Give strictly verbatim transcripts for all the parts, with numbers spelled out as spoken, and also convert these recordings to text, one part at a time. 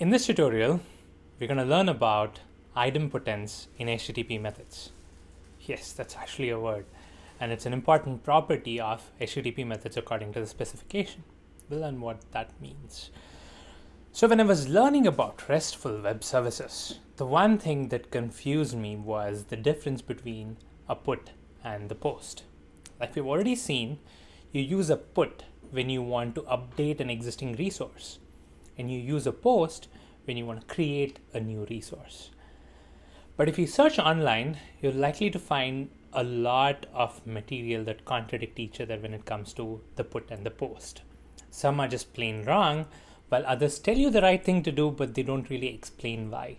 In this tutorial, we're going to learn about idempotence in H T T P methods. Yes, that's actually a word, and it's an important property of H T T P methods according to the specification. We'll learn what that means. So when I was learning about RESTful web services, the one thing that confused me was the difference between a put and the post. Like we've already seen, you use a put when you want to update an existing resource, and you use a post when you want to create a new resource. But if you search online, you're likely to find a lot of material that contradict each other when it comes to the put and the post. Some are just plain wrong, while others tell you the right thing to do, but they don't really explain why.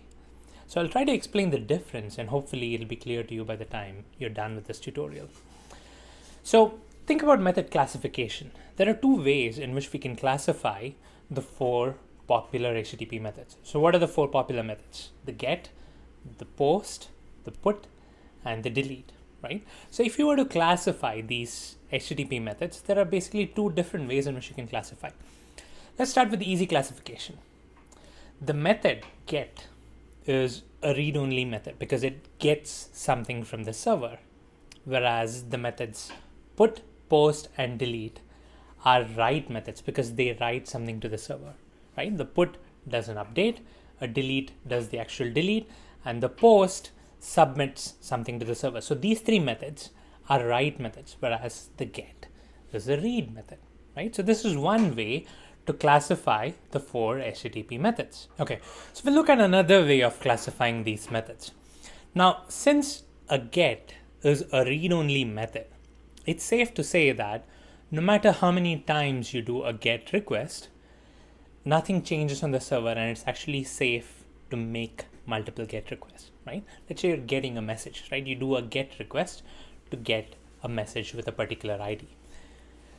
So I'll try to explain the difference, and hopefully it'll be clear to you by the time you're done with this tutorial. So think about method classification. There are two ways in which we can classify the four popular H T T P methods. So what are the four popular methods? The get, the post, the put, and the delete, right? So if you were to classify these H T T P methods, there are basically two different ways in which you can classify. Let's start with the easy classification. The method get is a read-only method because it gets something from the server, whereas the methods put, post, and delete are write methods because they write something to the server, right? The put does an update, a delete does the actual delete, and the post submits something to the server. So these three methods are write methods, whereas the get is a read method, right? So this is one way to classify the four H T T P methods. Okay, so we'll look at another way of classifying these methods. Now, since a get is a read-only method, it's safe to say that no matter how many times you do a GET request, nothing changes on the server, and it's actually safe to make multiple GET requests, right? Let's say you're getting a message, right? You do a GET request to get a message with a particular I D.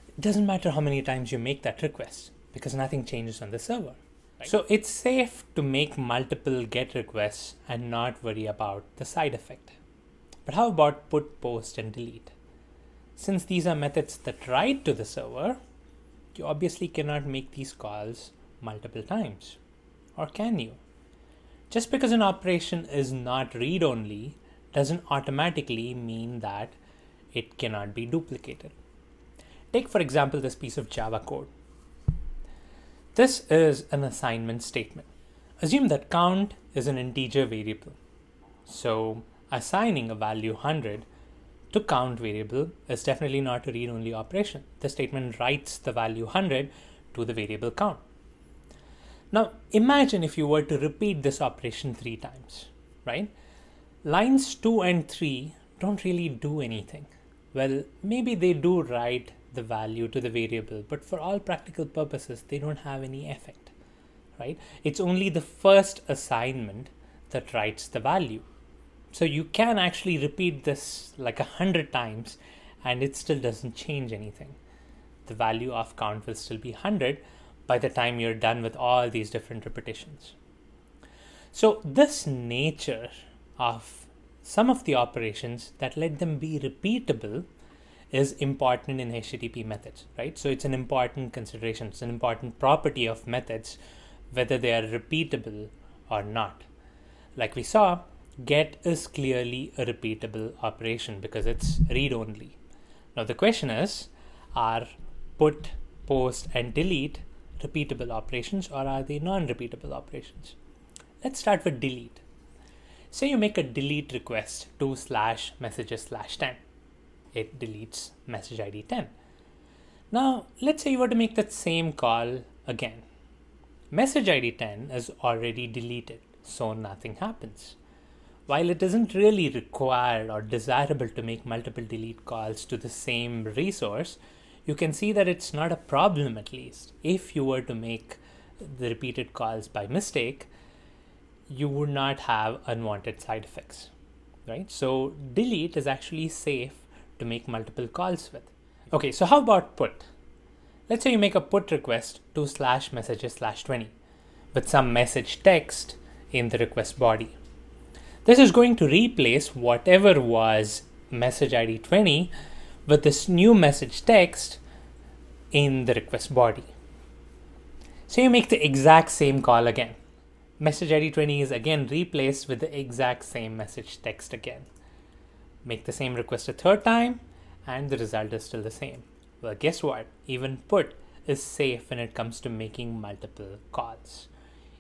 It doesn't matter how many times you make that request because nothing changes on the server, right? So it's safe to make multiple GET requests and not worry about the side effect. But how about put, post, and delete? Since these are methods that write to the server, you obviously cannot make these calls multiple times, or can you? Just because an operation is not read-only doesn't automatically mean that it cannot be duplicated. Take, for example, this piece of Java code. This is an assignment statement. Assume that count is an integer variable. So assigning a value one hundred to count variable is definitely not a read-only operation. The statement writes the value one hundred to the variable count. Now imagine if you were to repeat this operation three times, right? Lines two and three don't really do anything. Well, maybe they do write the value to the variable, but for all practical purposes, they don't have any effect, right? It's only the first assignment that writes the value. So you can actually repeat this like a hundred times and it still doesn't change anything. The value of count will still be one hundred by the time you're done with all these different repetitions. So this nature of some of the operations that let them be repeatable is important in H T T P methods, right? So it's an important consideration. It's an important property of methods, whether they are repeatable or not. Like we saw, get is clearly a repeatable operation because it's read-only. Now the question is, are put, post, and delete repeatable operations, or are they non-repeatable operations? Let's start with delete. Say you make a delete request to slash messages slash ten. It deletes message I D ten. Now let's say you were to make that same call again. Message I D ten is already deleted, so nothing happens. While it isn't really required or desirable to make multiple delete calls to the same resource, you can see that it's not a problem, at least. If you were to make the repeated calls by mistake, you would not have unwanted side effects, right? So delete is actually safe to make multiple calls with. Okay, so how about put? Let's say you make a put request to slash messages slash twenty with some message text in the request body. This is going to replace whatever was message I D twenty with this new message text in the request body. So you make the exact same call again. Message I D training is again replaced with the exact same message text again. Make the same request a third time and the result is still the same. Well, guess what? Even put is safe when it comes to making multiple calls.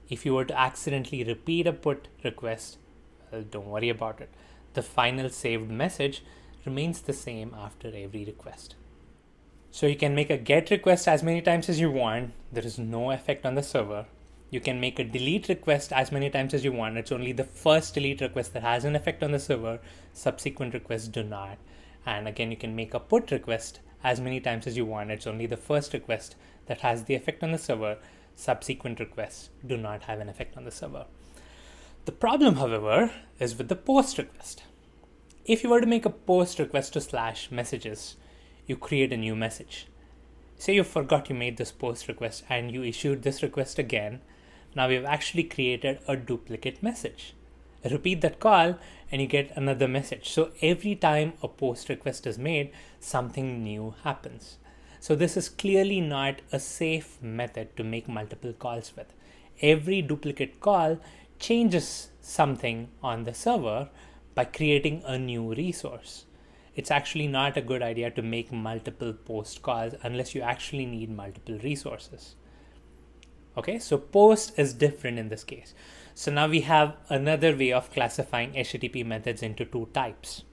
If you were to accidentally repeat a put request, well, don't worry about it. The final saved message remains the same after every request. So you can make a get request as many times as you want. There is no effect on the server. You can make a delete request as many times as you want. It's only the first delete request that has an effect on the server. Subsequent requests do not. And again, you can make a put request as many times as you want. It's only the first request that has the effect on the server. Subsequent requests do not have an effect on the server. The problem, however, is with the post request. If you were to make a post request to slash messages, you create a new message. Say you forgot you made this post request and you issued this request again. Now we've actually created a duplicate message. Repeat that call and you get another message. So every time a post request is made, something new happens. So this is clearly not a safe method to make multiple calls with. Every duplicate call changes something on the server by creating a new resource. It's actually not a good idea to make multiple post calls unless you actually need multiple resources. Okay, so post is different in this case. So now we have another way of classifying H T T P methods into two types.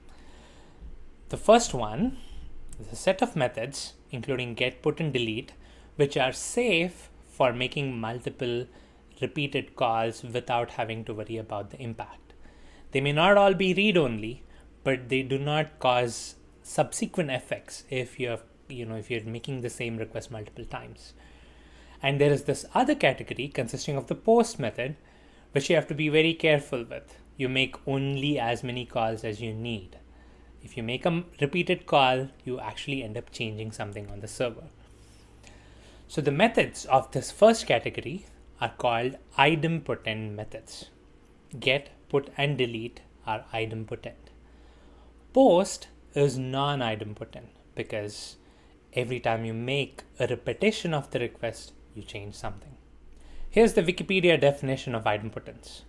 The first one is a set of methods, including get, put, and delete, which are safe for making multiple repeated calls without having to worry about the impact. They may not all be read-only, but they do not cause subsequent effects if you're, you know, if you're making the same request multiple times. And there is this other category consisting of the post method, which you have to be very careful with. You make only as many calls as you need. If you make a repeated call, you actually end up changing something on the server. So the methods of this first category are called idempotent methods. Get, put, and delete are idempotent. Post is non-idempotent because every time you make a repetition of the request, you change something. Here's the Wikipedia definition of idempotence.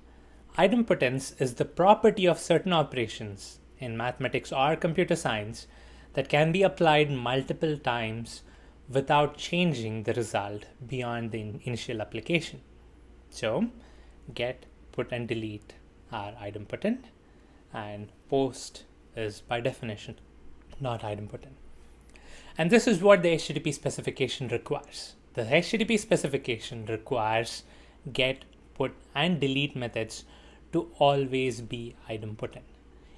Idempotence is the property of certain operations in mathematics or computer science that can be applied multiple times without changing the result beyond the in initial application. So get, put, and delete are idempotent, and post is by definition not idempotent. And this is what the H T T P specification requires. The H T T P specification requires get, put, and delete methods to always be idempotent.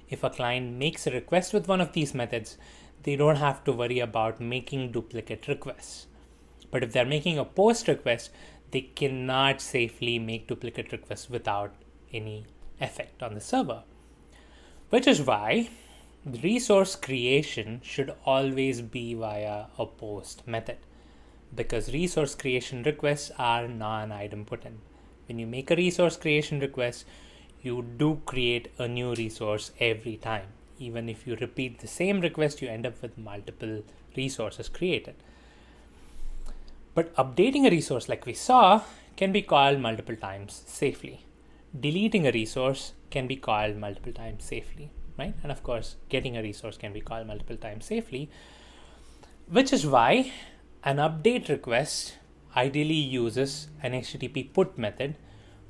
If a client makes a request with one of these methods, they don't have to worry about making duplicate requests. But if they're making a post request, they cannot safely make duplicate requests without any effect on the server. Which is why resource creation should always be via a post method, because resource creation requests are non-idempotent. When you make a resource creation request, you do create a new resource every time. Even if you repeat the same request, you end up with multiple resources created. But updating a resource, like we saw, can be called multiple times safely. Deleting a resource can be called multiple times safely, right? And of course, getting a resource can be called multiple times safely, which is why an update request ideally uses an H T T P put method,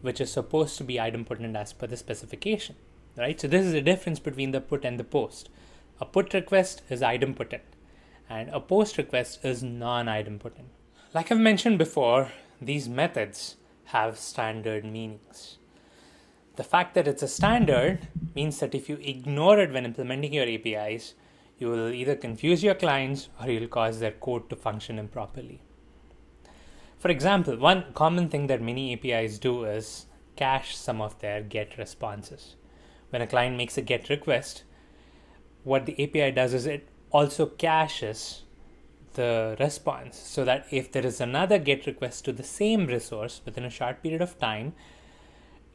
which is supposed to be idempotent as per the specification. Right? So this is the difference between the put and the post. A put request is idempotent and a post request is non-idempotent. Like I've mentioned before, these methods have standard meanings. The fact that it's a standard means that if you ignore it when implementing your A P Is, you will either confuse your clients or you'll cause their code to function improperly. For example, one common thing that many A P Is do is cache some of their GET responses. When a client makes a GET request, what the A P I does is it also caches the response so that if there is another GET request to the same resource within a short period of time,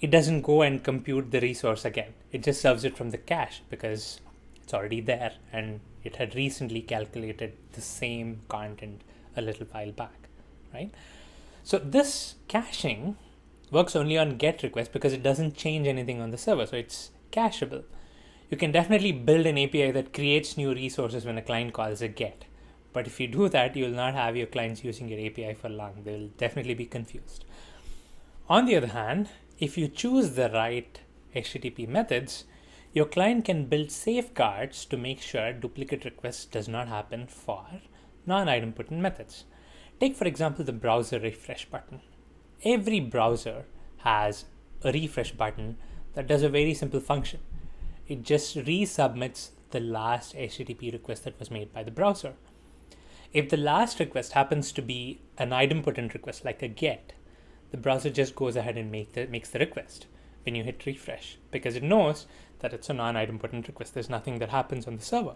it doesn't go and compute the resource again. It just serves it from the cache because it's already there and it had recently calculated the same content a little while back, right? So this caching works only on GET requests because it doesn't change anything on the server, so it's cacheable. You can definitely build an A P I that creates new resources when a client calls a GET. But if you do that, you will not have your clients using your A P I for long. They will definitely be confused. On the other hand, if you choose the right H T T P methods, your client can build safeguards to make sure duplicate requests does not happen for non-idempotent methods. Take, for example, the browser refresh button. Every browser has a refresh button that does a very simple function. It just resubmits the last H T T P request that was made by the browser. If the last request happens to be an idempotent request like a GET, the browser just goes ahead and make the, makes the request when you hit refresh, because it knows that it's a non-idempotent request. There's nothing that happens on the server.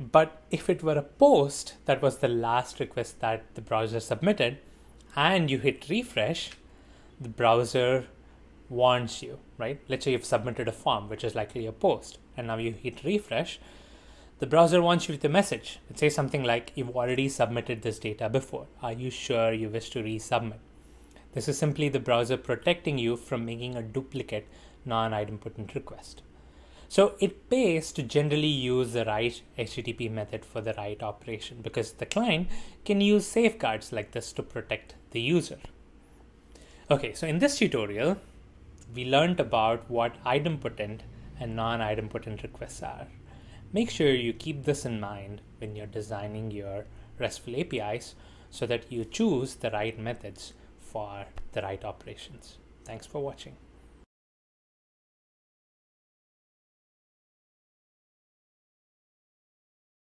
But if it were a post that was the last request that the browser submitted and you hit refresh, the browser warns you, right? Let's say you've submitted a form, which is likely a post, and now you hit refresh. The browser wants you with a message. It says something like, you've already submitted this data before. Are you sure you wish to resubmit? This is simply the browser protecting you from making a duplicate non-idempotent request. So it pays to generally use the right H T T P method for the right operation, because the client can use safeguards like this to protect the user. Okay, so in this tutorial, we learned about what idempotent and non-idempotent requests are. Make sure you keep this in mind when you're designing your RESTful A P Is so that you choose the right methods for the right operations. Thanks for watching.